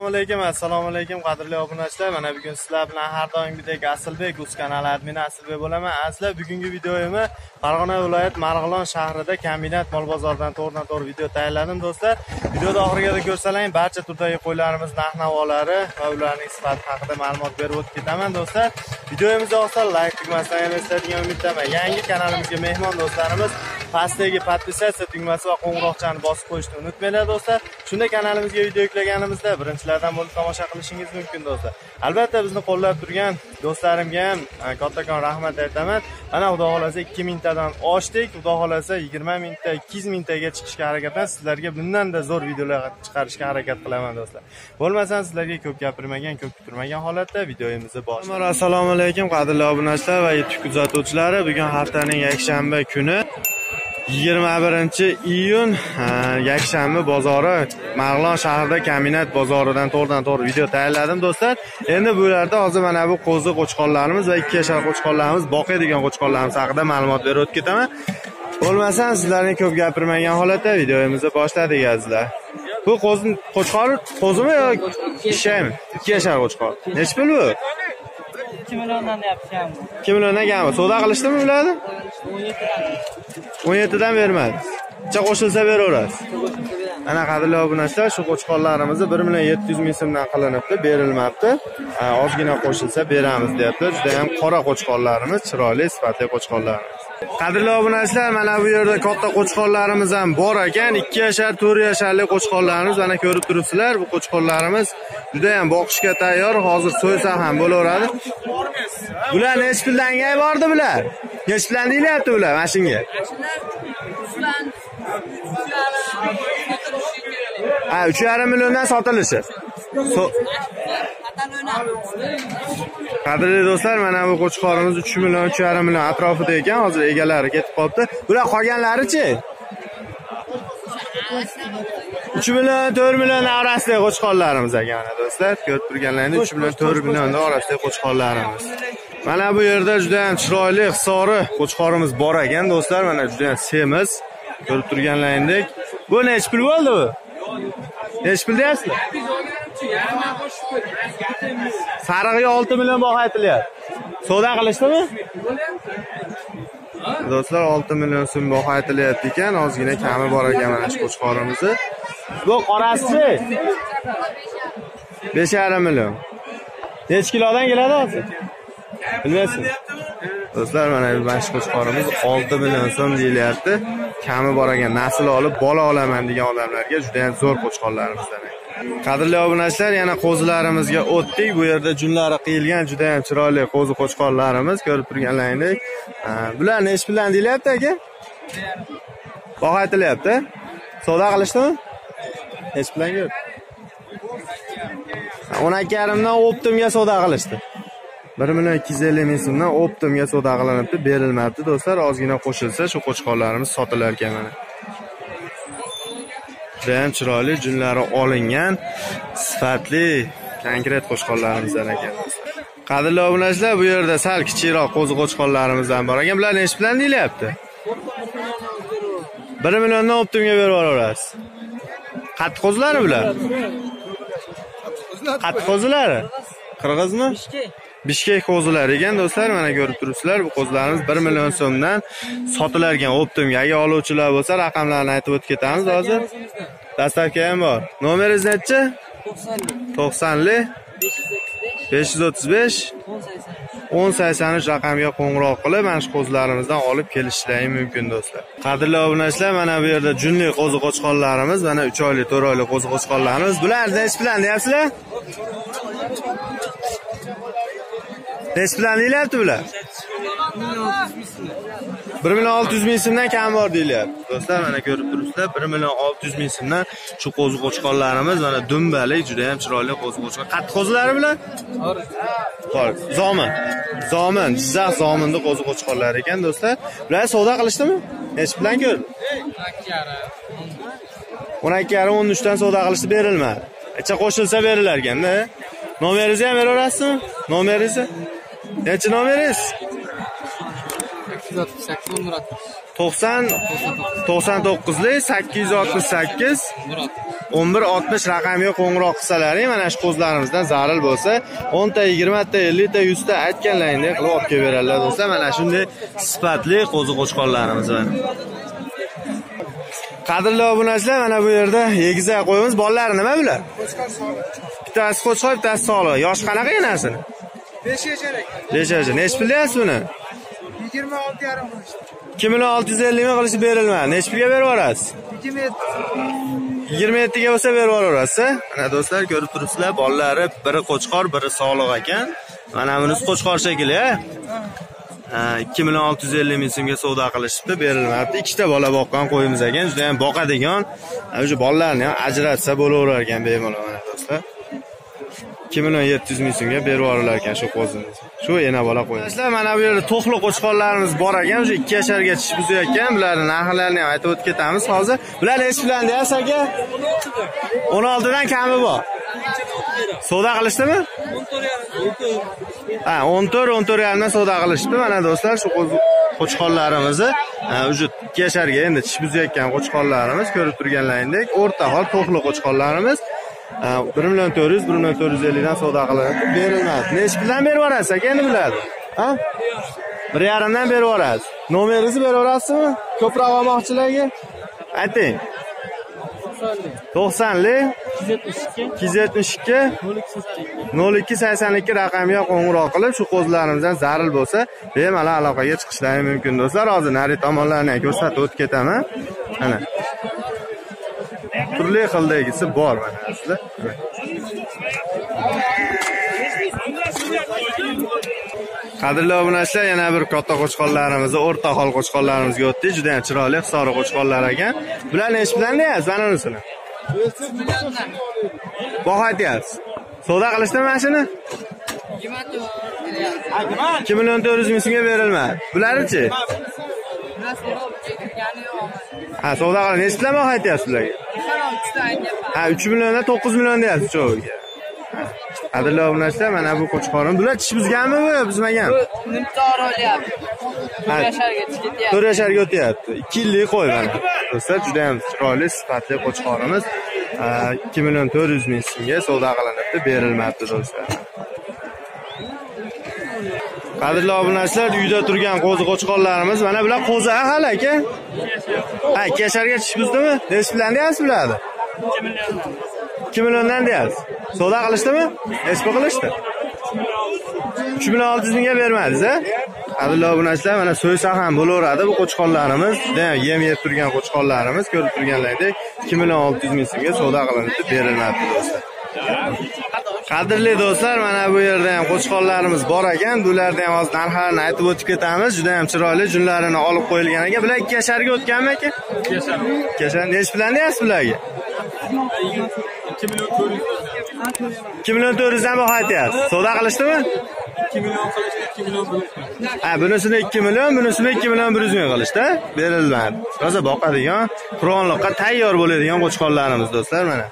Assalomu alaykum qadrli obunachilar. Mana bugun sizlar bilan har doimgidek Asilbek Uz kanali admini Asilbek bo'laman. Azizlar, bugungi videoyimni Farg'ona viloyat Marg'ilon shahrida kombinat mol bozoridan to'g'ridan-to'g'ri video tayyorladim do'stlar. Videoda oxirigacha ko'rsalang barcha turdagi qo'ylarimiz narx-navolari va ularning sifati haqida ma'lumot berib o'tib ketaman do'stlar. Videomizga oson like tugmasini ham eslatgan umiddaman. Yangi kanalimizga mehmon do'stlarimiz pastdagi podpisatsiya tugmasi va qo'ng'iroqchani bosib qo'yishni unutmanglar do'stlar. Shunda kanalimizga video yuklaganimizda birinchilardan bo'lib tomosha qilishingiz mumkin do'stlar. Albatta bizni qo'llab turgan do'stlarimga ham kattakon rahmat aytaman. Mana xudo xolasa 2000 tadan oshdik. Xudo xolasa 20 mingta, 200 mingtaga chiqishga harakatdan sizlarga bundan-da zo'r videolar chiqarishga harakat qilaman do'stlar. Bo'lmasa sizlarga ko'p gapirmagan, ko'p kutilmagan holatda videoimizni boshlaymiz. Assalomu alaykum qadrli obunachilar va YouTube kuzatuvchilari. Bugun haftaning yakshanba kuni 21 iyun yakshanba bozori Marg'ilon shahrida kombinat bozoridan to'g'ridan-to'g'ri video tayyorladim do'stlar. Endi bularda hozir mana bu qo'zi qo'chqorlarimiz va 2 yashar qo'chqorlarimiz, boqadigan qo'chqorlarimiz haqida ma'lumot berib o'tib ketaman. Bo'lmasa sizlarga ko'p gapirmagan holatda videoimizni boshladik azizlar. Bu qo'zi qo'chqor qo'zimi yoki ishaymi? 2 yashar qo'chqor. Nech pul bu? 2 milliondan deyapsan. 2 milliondan gami? Savdo qilishdimi ularni? 17 dan vermadi. Qancha qo'shilsa beraverasiz. Ana qadrli obunachilar, shu qo'chqorlarimizni 1.700.000 so'mdan qilinibdi, berilmabdi. Ozgina qo'shilsa beramiz deyaptilar. Juda ham qora qo'chqorlarimiz, chiroyli, sifatli qo'chqorlarimiz. Qadrli obunachilar, mana bu yerda katta qo'chqorlarimiz ham bor ekan. 2 yashar, 4 yasharli qo'chqorlarimiz mana ko'rib turibsizlar. Bu qo'chqorlarimiz juda ham boqishga tayyor. Hozir so'ysa ham bo'laveradi. Bular nech puldan bordi bular? Nech puldan deyapti bular mashinga? Ha, 3,5 milliondan sotilishi. Qadrli do'stlar, mana bu qo'chqorimiz 3 million, 3,5 million atrofida ekan. Hozir egalari ketib qoldi. Bular qolganlari-chi? 3 million, 4 million orasidagi qo'chqorlarimiz ekan do'stlar. Ko'rib turganlaringiz 3 million, 4 million orasidagi qo'chqorlarimiz. Mana bu yerda juda ham chiroyli hisori qo'chqorimiz bor ekan do'stlar. Mana juda ham semiz. Ko'rib turganlaringdek. Bu nech pul bo'ldi bu? Nech pul deyapsizlar? Sarig'iga 6 million baho aytilyapti. Savdo qilishdimi? Do'stlar, 6 million so'm baho aytilyapti ekan. Ozgina kami bor ekan mana shu qo'chqorimizni. Bu qorasi 5,5 million. Nech kilodan keladi hozir? Bilmaysiz. Do'stlar, mana bu bash qo'chqorimiz 6 million so'm deyilyapti. Kami bor ekan, nasl olib bola olaman degan odamlarga juda ham zo'r qo'chqorlarimizdan. Qadrli obunachilar, yana qo'zilarimizga o'tdik. Bu yerda junlari qiyilgan juda ham chiroyli qo'zi qo'chqorlarimiz ko'rib turganlaringdek. Bular nech bilan deyilyapti aka? Baho aytilyapti. Savdo qilishdimi? Nech bilan yo'q? 12,5 dan optimga savdo qilishdi. 1.250.000 so'mdan optimga savdo qilinibdi, berilmabdi do'stlar. Ozgina qo'shilsa shu qo'chqorlarimiz sotilar ekan mana. Juda ham chiroyli, junlari olingan, sifatli, konkret qo'chqorlarimizdan ekan. Qadrli obunachilar, bu yerda sal kichikroq qo'zi qo'chqorlarimiz ham bor ekan. Bular nech bilan deyilyapti? 1 milliondan optimga berib yuborasiz. Qatti qo'zilari bular? Qatti qo'zilari? Qirg'izmi? Bishkek qo'zilari ekan do'stlar, mana ko'rib turibsizlar. Bu qo'zilarimiz 1 million so'mdan sotilar ekan optimga. Agar oluvchilar bo'lsa, raqamlarni aytib o'tib ketamiz hozir. Dastlabki ham bor. Nomeringiz nechi? 90 li 535 1083 raqamga qo'ng'iroq qilib, mana shu qo'zilarimizdan olib kelishlaringiz mumkin do'stlar. Qadrli obunachilar, mana bu yerda junli qo'zi qo'chqonlarimiz, mana 3 oylik, 4 oylik qo'zi qo'chqonlarimiz. Bular nech bilan deyapsizlar? Nech bilan deyilyapti bular? 1.600.000 so'mdan kam bor deyilyapti. Do'stlar, mana ko'rib turibsizlar, 1.600.000 so'mdan shu qo'zi qo'chqonlarimiz, mana dumbalik, juda ham chiroyli qo'zi qo'chqon. Qatti qo'zilari bilan? Xo'p, Zomin. Zomin, Jizzax Zominning qo'zi qo'chqonlari ekan do'stlar. Bular savdo qilishdimi? Nech bilan ko'rib? 12,5 13 dan savdo qilishdi, berilmadi. Icha qo'shilsa berilar ekan-da. Nomeringizni ham beraverasizmi? Nomeringizni? Nechi nomeringiz? 868 Nurotov. 90 99 868 1160 raqamiga qo'ng'iroq qilsalaring, mana shu qo'zlarimizdan zaril bo'lsa 10 ta, 20 ta, 50 ta, 100 ta aytganlaringni qilib olib kelib beradilar do'stlar. Mana shunday sifatli qo'zi qo'chqonlarimiz bor. Qadrli obunachilar, mana bu yerda egizak qo'yimiz, bolalari nima bular? Qo'chqor sog'i. Bittasi qo'chqor, bittasi sog'i. Yoshi qanaqa enasini? 5 yashar. Nech bilyapsiz buni? 26,5 qilish. 2650 ming qilishi berilmadi. Nech pulga berib yuborasiz? 27 ga bo'lsa berib yuborasiz. Mana do'stlar, ko'rib turibsizlar, bolalari biri qo'chqor, biri sog'liq ekan. Mana bunisi qo'chqor shekilli. 2650 ming so'mga savdo qilishibdi, berilmadi. Ikkita bola boqqan qo'yimiz ekan, juda ham boqadigan. O'sha bolalarni ham ajratsa bo'laverar ekan bemalol mana do'stlar. 2700 ming so'mga berib yuborar ekan shu qo'zimiz. Shu ena bola qo'yimizlar. Mana bu yerda to'xli qo'chqonlarimiz bor ekan, o'sha 2 yasharga tish buzib ekan. Bularning narxlarini ham aytib o'tib ketamiz hozir. Bular nech bilan deysiz aka? 16 dan kami bor. Savdo qilishdimi? 14,5. Ha, 14,5 dan savdo qilishdi. Mana do'stlar, shu qo'chqonlarimizni o'sha 2 yasharga endi tish buzib ekan qo'chqonlarimiz, ko'rib turganlaringdek, o'rta hol to'xli qo'chqonlarimiz. 1,400, 1,450 dan savdo qilinadi, berilmadi. Nech bilan berib yuborasiz aka endi bularni? Ha? 1,5 dan berib yuborasiz. Nomeringizni berib yuborasizmi? Ko'proq olmoqchilarga ayting. 90 272 0282 raqamiga qo'ng'iroq qilib, shu qo'zlarimizdan zaril bo'lsa, bemalol aloqaga chiqishlari mumkin do'stlar. Hozir nari tomonlarni ko'rsatib o'tib ketaman. Mana turli xildagisi bor mana sizlar. Qadrli obunachilar, yana bir katta qo'chqonlarimizni, o'rta hol qo'chqonlarimizga o'tdik. Juda ham chiroyli hisori qo'chqonlar ekan. Bular nech bilan deysiz? Mana unisini. Boqayapsiz. Savdo qilishdimi mana shuni? 2400 ming so'mga berilmadi. Bularchi? Ha, savdo qilib nech bilan aytayapsiz ularga? 3 milliondan 9 million deyapsiz cho'viga. Qadrli obunachilar, mana bu qo'chqorim. Bular tish buzganmi, bu buzmagan? Nimta o'rayapti. 4 yasharga chiqyapti. 4 yasharga o'tyapti. 2 yillik qo'y mana. Do'stlar, juda ham chiroyli, sifatli qo'chqorimiz. 2,4 million so'mga savdo qilinibdi, berilmadi do'stlar. Qadrli obunachilar, uyda turgan qo'zi qo'chqonlarimiz, mana bular qo'zi ahal aka. Ha, 2 yasharga tish buzdimi? Nech bilan deysiz bularni? 2 million dan deysiz. Savdo qilishdimi? Nech pul qilishdi? 3600 mingga bermadingiz, ha? Qadrli obunachilar, mana so'ysa ham bo'laveradi bu qo'chqonlarimiz. Yem yeb turgan qo'chqonlarimiz, ko'rib turganlaringdek, 2,6 ming so'mga savdo qilinib berilmadi do'stlar. Qadrli do'stlar, mana bu yerda ham qo'chqonlarimiz bor ekan. Bularni ham hozir narxlarini aytib o'tib ketamiz. Juda ham chiroyli junlarini olib qo'yilgan ekan. Bular 2 yasharga o'tganmi aka? 2 yashar. 2 yashar. Nech bilan deysiz bularga? 2,4 million. 2,4 million dan boqayapsiz. Savdo qilishdimi? 2 million qilishdi, 2,1 million. Ha, bunisini 2 million, bunisini 2,1 million qilishdi. Berilmadi. Hozir boqadigan, quronliqqa tayyor bo'ladigan qo'chqonlarimiz do'stlar mana.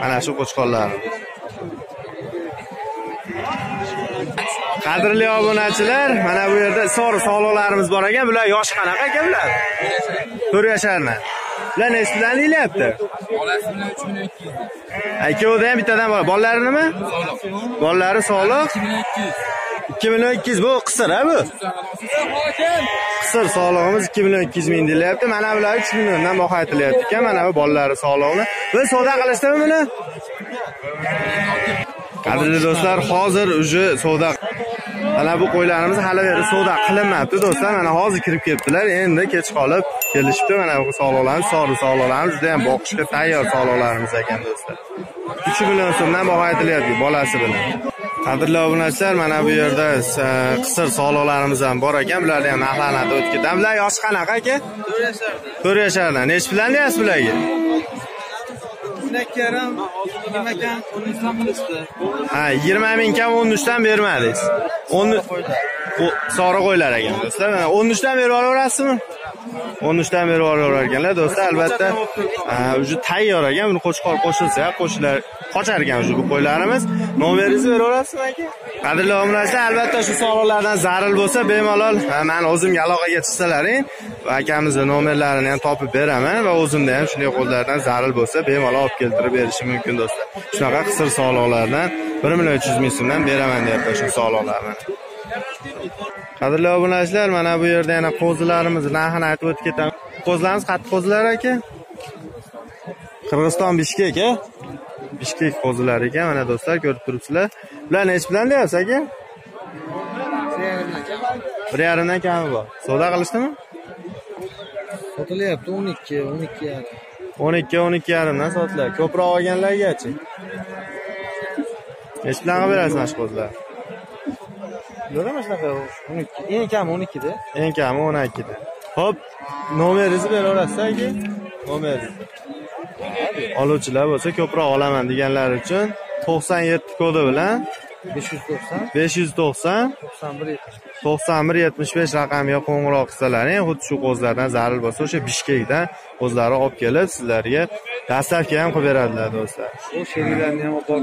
Mana shu qo'chqonlarimiz. Qadrli obunachilar, mana bu yerda isor sog'liqlarimiz bor ekan. Bular yosh qanaqa aka bular? 4 yasharlar. Bular nech bilan deyapti? Bolasi bilan 3,2 million. Ikkovida ham bittadan bor. Bolalari nima? Sog'liq. Bolalari sog'liq. 2,2 million bu qisir, ha bu? Qisir sog'lig'imiz 2,2 ming deyapti. Mana bular 3 milliondan boqaytilyapti ekan. Mana bu bolalari sog'liqni. Biz savdo qilishdimi buni? Qadrli do'stlar, hozir o'sha savdo. Mana bu qo'ylarimiz hali savdo qilinmabdi do'stlar. Mana hozir kirib ketdilar. Endi kech qolib kelishibdi. Mana bu sog'liqlarimiz, sori sog'liqlarimiz juda ham boqishga tayyor sog'liqlarimiz ekan do'stlar. 3 million so'mdan boqaytilyapti bolasi bilan. Qadrli obunachilar, mana bu yerda qisir sog'liqlarimiz ham bor ekan. Bularni ham narxlanadi o'tib ketamiz. Bular yoshi qanaqa aka? 4 yashar. 4 yashardan. Nech bilan deysiz bularga? Nekaram 20 ming kam 13 dan bermadingiz. 10 sori qo'ylar ekan do'stlar. 13 dan berib yuborasizmi? 13'dan beri orar ekanlar do'stlar, albatta o'zi tayyor ekan, buni qo'chqor qo'shilsa, qo'shlar qochar ekan o'zi bu qo'ylarimiz. Nomeringizni bera olasizmi aka? Qadrli obunachilar, albatta shu sog'liqlardan zaril bo'lsa, bemalol men o'zimga aloqaga chiqsalaring, akamizning nomerlarini ham topib beraman va o'zimda ham shunday qo'llardan zaril bo'lsa, bemalol olib keltirib berishim mumkin do'stlar. Shunaqa qisir sog'liqlardan 1,3 million so'mdan beraman deyapti shu sog'liqlarni. Qadrli obunachilar, mana bu yerda yana qo'zilarimiz narxini aytib o'tib ketaman. Qo'zlarimiz qatti qo'zilar aka. Qirg'iziston Bishkek aka. Bishkek qo'zilari aka, mana do'stlar ko'rib turibsizlar. Bular nech bilan deyapsiz aka? 1,5 dan kami bor. Savdo qilishdimi? Sotilyapti 12.5. 12.5 dan sotilar. Ko'proq olganlargachi. Nech bilan qilib berasiz mana shu qo'zilarni? En kam 12'de. En kam 12'de. Hop, nomeringizni bera olasiz aka? Nomeringizni. Oluvchilar bo'lsa, ko'proq olaman deganlar uchun 97 kodi bilan 590 9175 raqamiga qo'ng'iroq qilsalaring, xuddi shu qo'zlardan zaril bo'lsa, o'sha Bishkekdan qo'zlari olib kelib, sizlarga dastlabki ham qilib beradilar do'stlar. Shu sheriklarni ham